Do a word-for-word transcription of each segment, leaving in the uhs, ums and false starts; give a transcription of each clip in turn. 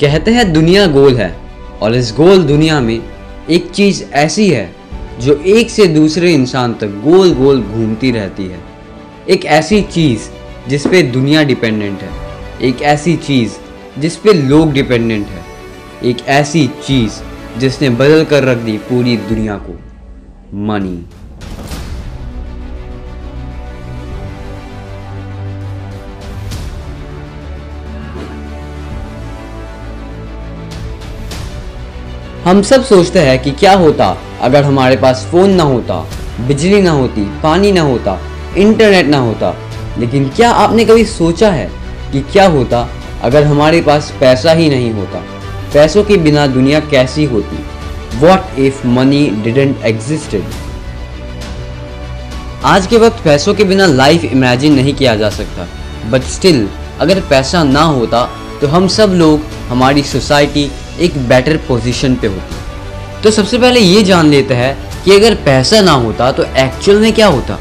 कहते हैं दुनिया गोल है और इस गोल दुनिया में एक चीज़ ऐसी है जो एक से दूसरे इंसान तक गोल गोल घूमती रहती है। एक ऐसी चीज़ जिस पे दुनिया डिपेंडेंट है, एक ऐसी चीज़ जिस पे लोग डिपेंडेंट है, एक ऐसी चीज़ जिसने बदल कर रख दी पूरी दुनिया को, मनी। हम सब सोचते हैं कि क्या होता अगर हमारे पास फ़ोन ना होता, बिजली ना होती, पानी ना होता, इंटरनेट ना होता। लेकिन क्या आपने कभी सोचा है कि क्या होता अगर हमारे पास पैसा ही नहीं होता? पैसों के बिना दुनिया कैसी होती? What if money didn't existed? आज के वक्त पैसों के बिना लाइफ इमेजिन नहीं किया जा सकता, बट स्टिल अगर पैसा ना होता तो हम सब लोग, हमारी सोसाइटी एक बेटर पोजीशन पे होती। तो सबसे पहले ये जान लेते हैं कि अगर पैसा ना होता तो एक्चुअल में क्या होता।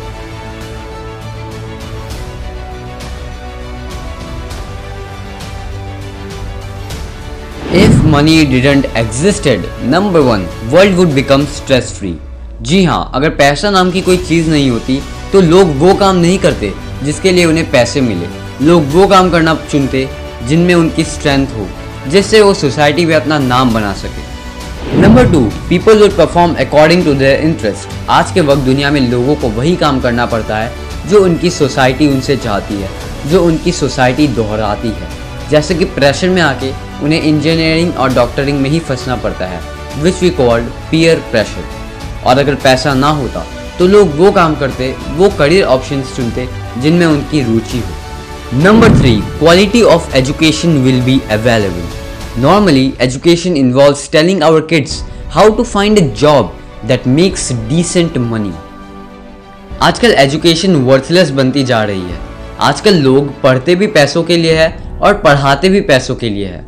If money didn't existed, number one, world would become stress free. जी हाँ, अगर पैसा नाम की कोई चीज़ नहीं होती तो लोग वो काम नहीं करते जिसके लिए उन्हें पैसे मिले। लोग वो काम करना चुनते जिनमें उनकी स्ट्रेंथ हो, जिससे वो सोसाइटी में अपना नाम बना सके। Number two, people will perform according to their interest. आज के वक्त दुनिया में लोगों को वही काम करना पड़ता है जो उनकी सोसाइटी उनसे चाहती है, जो उनकी सोसाइटी दोहराती है। जैसे कि प्रेशर में आके उन्हें इंजीनियरिंग और डॉक्टरिंग में ही फंसना पड़ता है, which we called peer pressure. और अगर पैसा ना होता तो लोग वो काम करते, वो करियर ऑप्शन चुनते जिनमें उनकी रुचि हो। Number three, quality of education will be available. Normally, education involves telling our kids how to find a job that makes decent money. आजकल एजुकेशन वर्थलेस बनती जा रही है। आजकल लोग पढ़ते भी पैसों के लिए है और पढ़ाते भी पैसों के लिए है।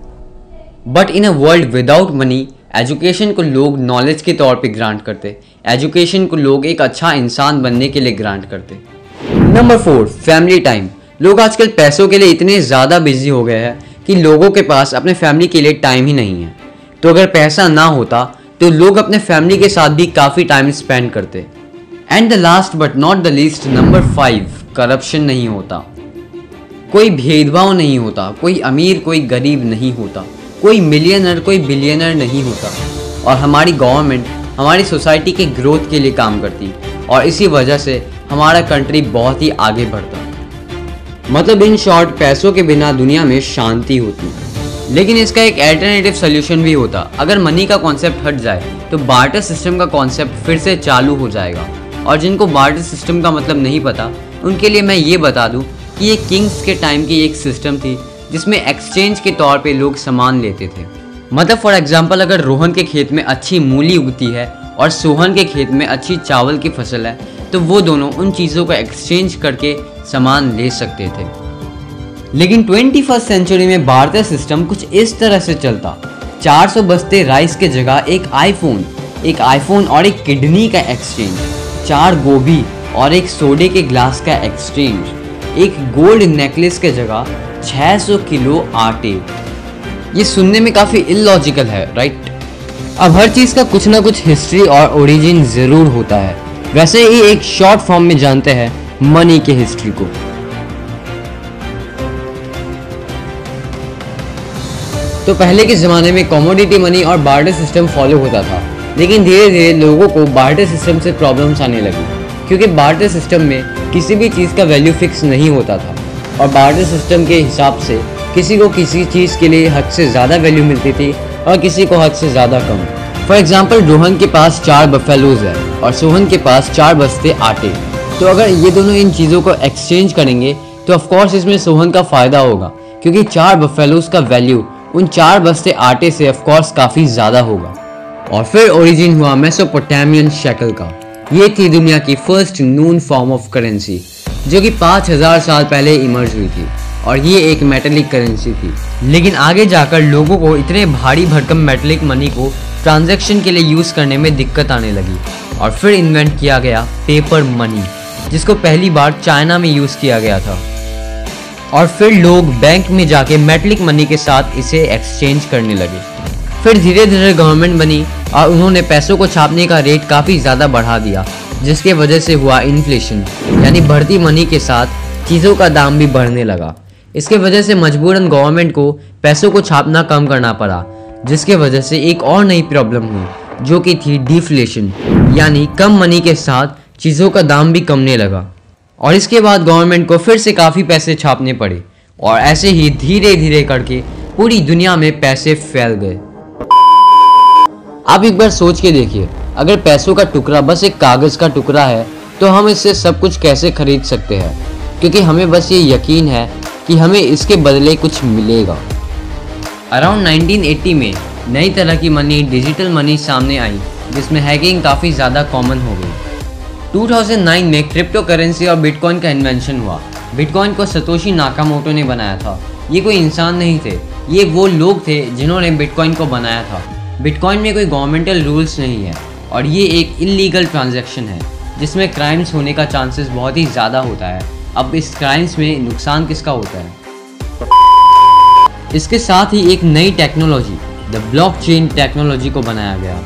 But in a world without money, education को लोग नॉलेज के तौर पे ग्रांट करते, एजुकेशन को लोग एक अच्छा इंसान बनने के लिए ग्रांट करते। Number four, family time. लोग आजकल पैसों के लिए इतने ज़्यादा बिजी हो गए हैं कि लोगों के पास अपने फैमिली के लिए टाइम ही नहीं है। तो अगर पैसा ना होता तो लोग अपने फैमिली के साथ भी काफ़ी टाइम स्पेंड करते। And the last but not the least, number five, corruption नहीं होता। कोई भेदभाव नहीं होता, कोई अमीर कोई गरीब नहीं होता, कोई मिलियनर कोई बिलियनर नहीं होता। और हमारी गवर्नमेंट हमारी सोसाइटी के ग्रोथ के लिए काम करती और इसी वजह से हमारा कंट्री बहुत ही आगे बढ़ता। मतलब इन शॉर्ट, पैसों के बिना दुनिया में शांति होती। लेकिन इसका एक अल्टरनेटिव सोल्यूशन भी होता। अगर मनी का कॉन्सेप्ट हट जाए तो बार्टर सिस्टम का कॉन्सेप्ट फिर से चालू हो जाएगा। और जिनको बार्टर सिस्टम का मतलब नहीं पता, उनके लिए मैं ये बता दूं कि ये किंग्स के टाइम की एक सिस्टम थी जिसमें एक्सचेंज के तौर पर लोग सामान लेते थे। मतलब फॉर एग्जाम्पल, अगर रोहन के खेत में अच्छी मूली उगती है और सोहन के खेत में अच्छी चावल की फसल है तो वो दोनों उन चीज़ों का एक्सचेंज करके सामान ले सकते थे। लेकिन ट्वेंटी फर्स्ट सेंचुरी में भारतीय सिस्टम कुछ इस तरह से चलता। चार सौ बस्ते राइस के जगह एक आईफोन, एक आईफोन और एक किडनी का एक्सचेंज, चार गोभी और एक सोडे के ग्लास का एक्सचेंज, एक गोल्ड नेकलेस के जगह छह सौ किलो आटे। ये सुनने में काफ़ी इलॉजिकल है, राइट? अब हर चीज़ का कुछ ना कुछ हिस्ट्री और ओरिजिन ज़रूर होता है। वैसे ही एक शॉर्ट फॉर्म में जानते हैं मनी के हिस्ट्री को। तो पहले के ज़माने में कॉमोडिटी मनी और बार्टर सिस्टम फॉलो होता था, लेकिन धीरे धीरे लोगों को बार्टर सिस्टम से प्रॉब्लम्स आने लगी, क्योंकि बार्टर सिस्टम में किसी भी चीज़ का वैल्यू फिक्स नहीं होता था और बार्टर सिस्टम के हिसाब से किसी को किसी चीज़ के लिए हद से ज़्यादा वैल्यू मिलती थी और किसी को हद से ज़्यादा कम। फॉर एग्जाम्पल, रोहन के पास चार बफेलोज है और सोहन के पास चार बस्ते आटे। तो अगर ये दोनों इन चीज़ों को एक्सचेंज करेंगे तो ऑफकोर्स इसमें सोहन का फ़ायदा होगा, क्योंकि चार बफेलोज का वैल्यू उन चार बस्ते आटे से ऑफकोर्स काफ़ी ज़्यादा होगा। और फिर ओरिजिन हुआ मेसोपोटामियन शेकल का। ये थी दुनिया की first known form of currency, जो कि पाँच हज़ार साल पहले इमर्ज हुई थी और ये एक मेटलिक करेंसी थी। लेकिन आगे जाकर लोगों को इतने भारी भरकम मेटलिक मनी को ट्रांजैक्शन के लिए यूज़ करने में दिक्कत आने लगी और फिर इन्वेंट किया गया पेपर मनी, जिसको पहली बार चाइना में यूज़ किया गया था। और फिर लोग बैंक में जाके मेटलिक मनी के साथ इसे एक्सचेंज करने लगे। फिर धीरे धीरे गवर्नमेंट बनी और उन्होंने पैसों को छापने का रेट काफ़ी ज़्यादा बढ़ा दिया, जिसके वजह से हुआ इन्फ्लेशन, यानी बढ़ती मनी के साथ चीज़ों का दाम भी बढ़ने लगा। इसके वजह से मजबूरन गवर्नमेंट को पैसों को छापना कम करना पड़ा, जिसके वजह से एक और नई प्रॉब्लम हुई जो कि थी डिफ्लेशन, यानी कम मनी के साथ चीज़ों का दाम भी कमने लगा। और इसके बाद गवर्नमेंट को फिर से काफ़ी पैसे छापने पड़े और ऐसे ही धीरे धीरे करके पूरी दुनिया में पैसे फैल गए। आप एक बार सोच के देखिए, अगर पैसों का टुकड़ा बस एक कागज़ का टुकड़ा है तो हम इससे सब कुछ कैसे खरीद सकते हैं, क्योंकि हमें बस ये यकीन है कि हमें इसके बदले कुछ मिलेगा। अराउंड नाइनटीन एटी में नई तरह की मनी डिजिटल मनी सामने आई, जिसमें हैकिंग काफ़ी ज़्यादा कॉमन हो गई। टू थाउजेंड नाइन में क्रिप्टो करेंसी और बिटकॉइन का इन्वेंशन हुआ। बिटकॉइन को सतोशी नाकामोटो ने बनाया था। ये कोई इंसान नहीं थे, ये वो लोग थे जिन्होंने बिटकॉइन को बनाया था। बिटकॉइन में कोई गवर्नमेंटल रूल्स नहीं है और ये एक इलीगल ट्रांजैक्शन है, जिसमें क्राइम्स होने का चांसेस बहुत ही ज़्यादा होता है। अब इस क्राइम्स में नुकसान किसका होता है? इसके साथ ही एक नई टेक्नोलॉजी द ब्लॉकचेन टेक्नोलॉजी को बनाया गया।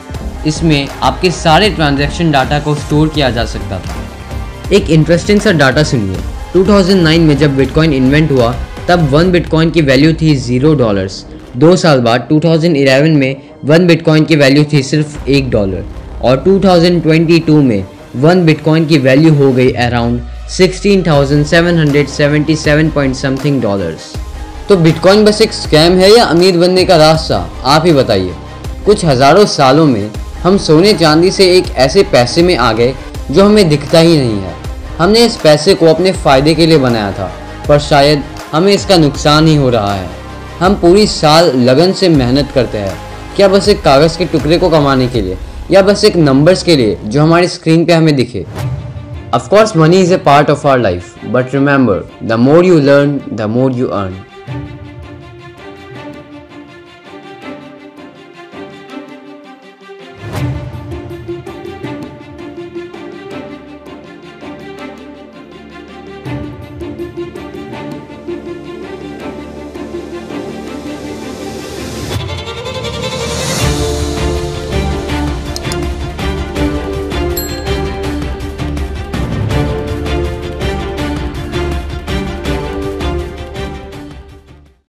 इसमें आपके सारे ट्रांजैक्शन डाटा को स्टोर किया जा सकता था। एक इंटरेस्टिंग सा डाटा सुनिए। टू थाउजेंड नाइन में जब बिटकॉइन इन्वेंट हुआ तब वन बिटकॉइन की वैल्यू थी ज़ीरो डॉलर्स। दो साल बाद टू थाउजेंड इलेवन में वन बिटकॉइन की वैल्यू थी सिर्फ एक डॉलर, और टू थाउजेंड ट्वेंटी टू में वन बिटकॉइन की वैल्यू हो गई around sixteen thousand seven hundred seventy seven point something dollars. तो बिटकॉइन बस एक स्कैम है या अमीर बनने का रास्ता? आप ही बताइए। कुछ हज़ारों सालों में हम सोने चांदी से एक ऐसे पैसे में आ गए जो हमें दिखता ही नहीं है। हमने इस पैसे को अपने फ़ायदे के लिए बनाया था, पर शायद हमें इसका नुकसान ही हो रहा है। हम पूरी साल लगन से मेहनत करते हैं, क्या बस एक कागज़ के टुकड़े को कमाने के लिए, या बस एक नंबर्स के लिए जो हमारी स्क्रीन पे हमें दिखे। Of course money is a part of our life, but remember the more you learn the more you earn.